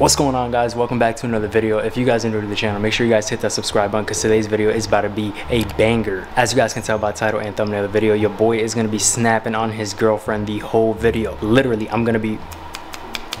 What's going on, guys? Welcome back to another video. If you guys are new to the channel, make sure you guys hit that subscribe button because today's video is about to be a banger. As you guys can tell by title and thumbnail of the video, your boy is going to be snapping on his girlfriend the whole video. Literally, I'm going to be...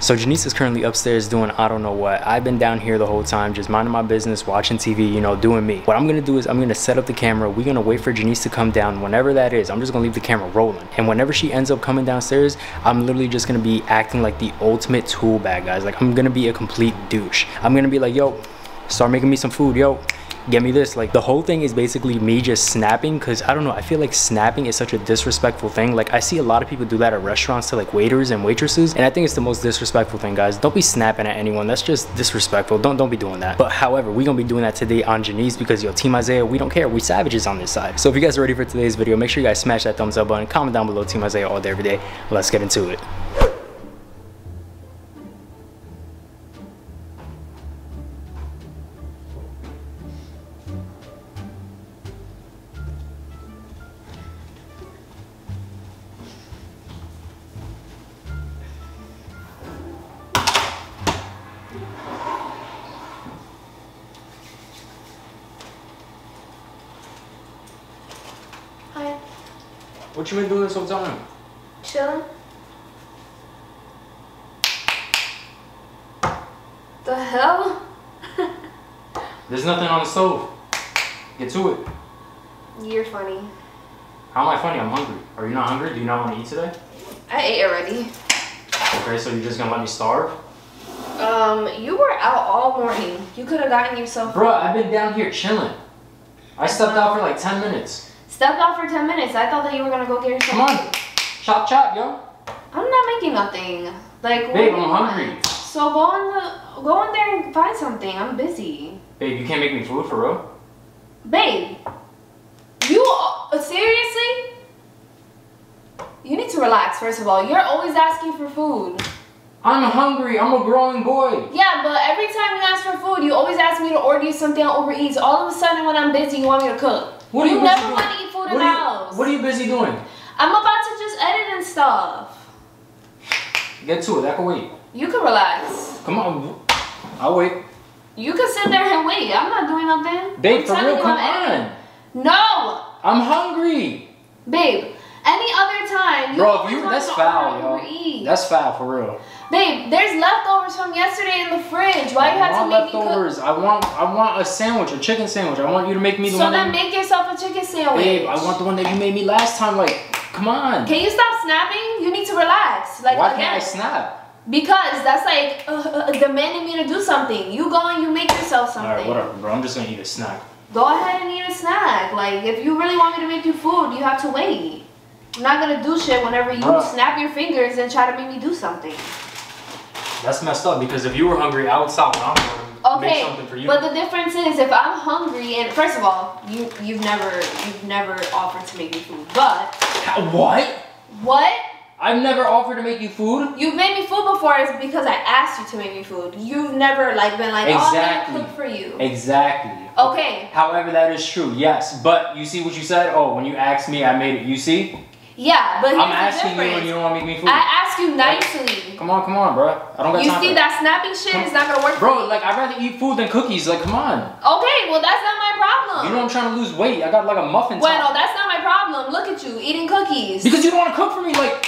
So Janiece is currently upstairs doing I don't know what. I've been down here the whole time just minding my business, watching TV, you know, doing me. What I'm gonna do is I'm gonna set up the camera. We're gonna wait for Janiece to come down whenever that is. I'm just gonna leave the camera rolling. And whenever she ends up coming downstairs, I'm literally just gonna be acting like the ultimate tool bag, guys. Like, I'm gonna be a complete douche. I'm gonna be like, yo, start making me some food, yo. Get me this. Like, the whole thing is basically me just snapping because I don't know, I feel like snapping is such a disrespectful thing. Like, I see a lot of people do that at restaurants to like waiters and waitresses, and I think it's the most disrespectful thing, guys. Don't be snapping at anyone. That's just disrespectful. Don't be doing that. But however, we're gonna be doing that today on Janiece because yo, Team Isaiah, we don't care. We savages on this side. So if you guys are ready for today's video, make sure you guys smash that thumbs up button, comment down below, Team Isaiah all day every day. Let's get into it. What you been doing this whole time? Chilling. The hell? There's nothing on the stove. Get to it. You're funny. How am I funny? I'm hungry. Are you not hungry? Do you not want to eat today? I ate already. Okay, so you're just gonna let me starve? You were out all morning. You could have gotten yourself. Bro, I've been down here chilling. I stepped out for like 10 minutes. Stepped out for 10 minutes. I thought that you were gonna go get yourself. Come on. Chop, chop, yo. I'm not making nothing. Like, babe, I'm hungry. So go in there and find something. I'm busy. Babe, you can't make me food for real? Babe, you seriously? You need to relax, first of all. You're always asking for food. I'm hungry. I'm a growing boy. Yeah, but every time you ask for food, you always ask me to order you something on Uber Eats. All of a sudden, when I'm busy, you want me to cook. What are you never want to eat food in the house. What are you busy doing? I'm about to just edit and stuff. Get to it. I can wait. You can relax. Come on. I'll wait. You can sit there and wait. I'm not doing nothing. Babe, for real, come on. No. I'm hungry. Babe, any other time. Bro, that's foul, yo. That's foul, for real. Babe, there's leftovers from yesterday in the fridge. Why you have to make leftovers? Me cook? I want a sandwich, a chicken sandwich. I want you to make me the one. So then make yourself a chicken sandwich. Babe, I want the one that you made me last time. Like, come on. Can you stop snapping? You need to relax. Like, why can't I snap? Because that's like demanding me to do something. You go and you make yourself something. All right, whatever, bro. I'm just gonna eat a snack. Go ahead and eat a snack. Like, if you really want me to make you food, you have to wait. I'm not gonna do shit whenever you snap your fingers and try to make me do something. That's messed up because if you were hungry, I would stop when I'm hungry. Okay, make something for you. But the difference is if I'm hungry, and first of all, you've never offered to make me food. But what? What? I've never offered to make you food. You've made me food before. It's because I asked you to make me food. You've never like been like, exactly. Oh, I'm gonna cook for you. Exactly. Okay. However, that is true. Yes, but you see what you said. Oh, when you asked me, I made it. You see. Yeah, but I'm asking you when you don't want to make me food. I ask you nicely. Like, come on, bro. I don't got time. You see that snapping shit is not gonna work, bro. Like, I'd rather eat food than cookies. Like, come on. Okay, well that's not my problem. You know I'm trying to lose weight. I got like a muffin. Well, no, that's not my problem. Look at you eating cookies. Because you don't want to cook for me, like.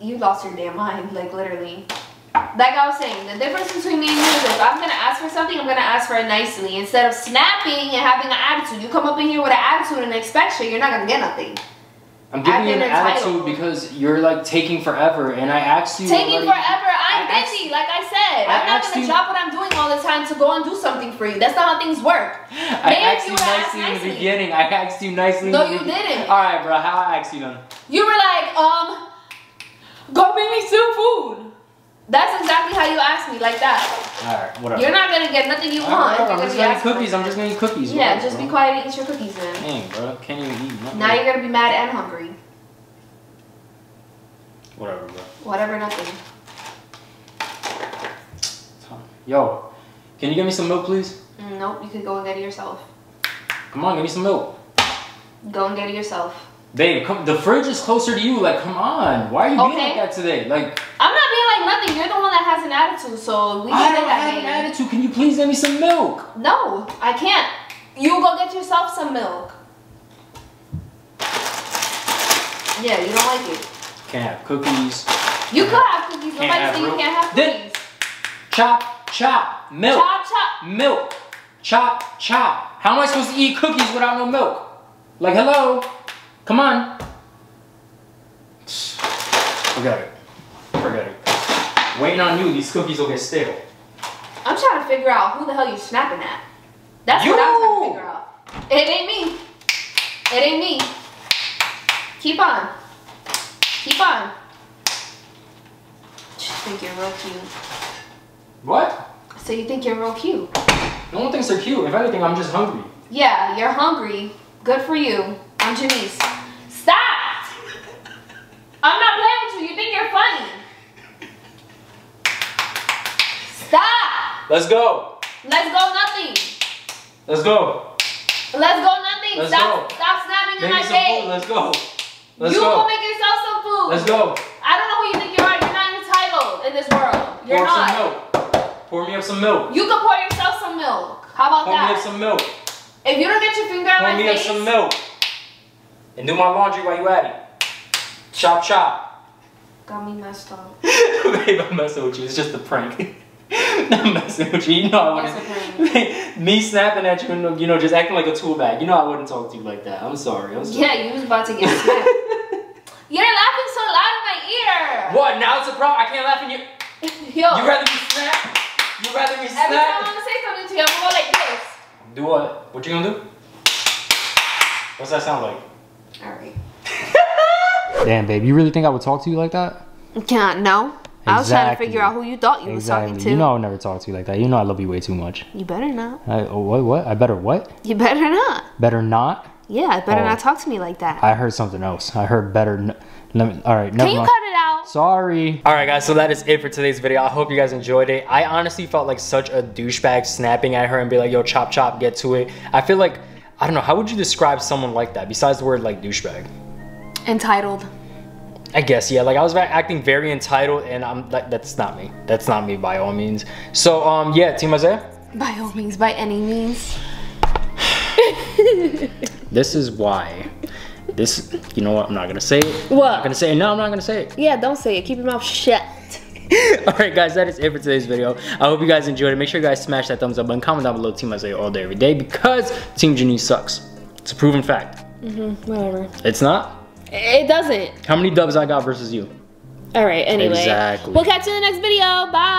You lost your damn mind, like literally. Like I was saying, the difference between me and you is if I'm gonna ask for something, I'm gonna ask for it nicely. Instead of snapping and having an attitude, you come up in here with an attitude and expect shit, you're not gonna get nothing. I'm giving you an attitude because you're like taking forever, and I asked you. Taking forever? I'm busy, like I said. I'm not gonna drop what I'm doing all the time to go and do something for you. That's not how things work. I asked you nicely in the beginning. I asked you nicely. No, you didn't. All right, bro. How I asked you then? You were like, go bring me some food. That's exactly how you asked me, like that. Alright, whatever. You're not gonna get nothing you want. Right, I'm just gonna eat cookies. I'm just gonna eat cookies. Yeah, whatever, just bro. Be quiet and eat your cookies, man. Dang, bro, can't even eat nothing. Now you're gonna be mad and hungry. Whatever, bro. Whatever, nothing. Yo, can you get me some milk, please? Nope, you can go and get it yourself. Come on, give me some milk. Go and get it yourself. Babe, come. The fridge is closer to you. Like, come on. Why are you being like that today? Like, I'm not being like nothing. You're the one that has attitude, so we I don't have an attitude. Can you please give me some milk? No, I can't. You go get yourself some milk. Yeah, you don't like it. Can't have cookies. You could have cookies. Nobody said you can't have cookies. Chop, chop, milk. Chop, chop. Milk. Chop, chop. How am I supposed to eat cookies without no milk? Like, hello? Come on. Forget it. Forget it. Waiting on you, these cookies will get stale. I'm trying to figure out who the hell you snapping at. That's what I'm trying to figure out. It ain't me. It ain't me. Keep on. Keep on. You think you're real cute. What? So you think you're real cute. No one thinks they're cute. If anything, I'm just hungry. Yeah, you're hungry. Good for you. I'm Janiece. Stop! I'm not playing with you. You think you're funny. Stop! Let's go. Let's go nothing. Let's go. Let's go nothing. Let's go. Stop snapping in my face. Let's go. Let's go. You go make yourself some food. Let's go. I don't know who you think you are. You're not entitled in this world. You're not. Pour me up some milk. You can pour yourself some milk. How about that? Pour me up some milk. If you don't get your finger on my face. Pour me up some milk. And do my laundry while you at it. Chop, chop. Got me messed up. Babe, I'm messing with you. It's just a prank. I'm messing with you. You know I wouldn't. Me snapping at you, you know, just acting like a tool bag. You know I wouldn't talk to you like that. I'm sorry. I'm sorry. Yeah, you was about to get snapped. You're laughing so loud in my ear. What? Now it's a problem. I can't laugh in your... Yo. You'd rather be snapped? You'd rather be snapped? Every time I'm gonna say something to you, I'm gonna go like this. Do what? What you gonna do? What's that sound like? Alright. Damn, babe, you really think I would talk to you like that? Yeah, no. Exactly. I was trying to figure out who you thought you was talking to. You know I would never talk to you like that. You know I love you way too much. You better not. What? I better what? You better not. Better not? Yeah, better not talk to me like that. I heard something else. I heard better not. Alright, never mind. Can you cut it out? Sorry. Alright guys, so that is it for today's video. I hope you guys enjoyed it. I honestly felt like such a douchebag snapping at her and be like, yo, chop chop, get to it. I feel like, I don't know, how would you describe someone like that besides the word like douchebag? Entitled. I guess, yeah, like I was acting very entitled and I'm like, that's not me. That's not me by all means. So yeah, Team Isaiah? By all means, by any means. This is why. This, you know what? I'm not gonna say it. What? I'm not gonna say it. No, I'm not gonna say it. Yeah, don't say it. Keep your mouth shut. Alright guys, that is it for today's video. I hope you guys enjoyed it. Make sure you guys smash that thumbs up button. Comment down below Team Isaiah all day, every day, because Team Janiece sucks. It's a proven fact. Whatever. It's not? It doesn't. How many dubs I got versus you? Alright, anyway. Exactly. We'll catch you in the next video. Bye.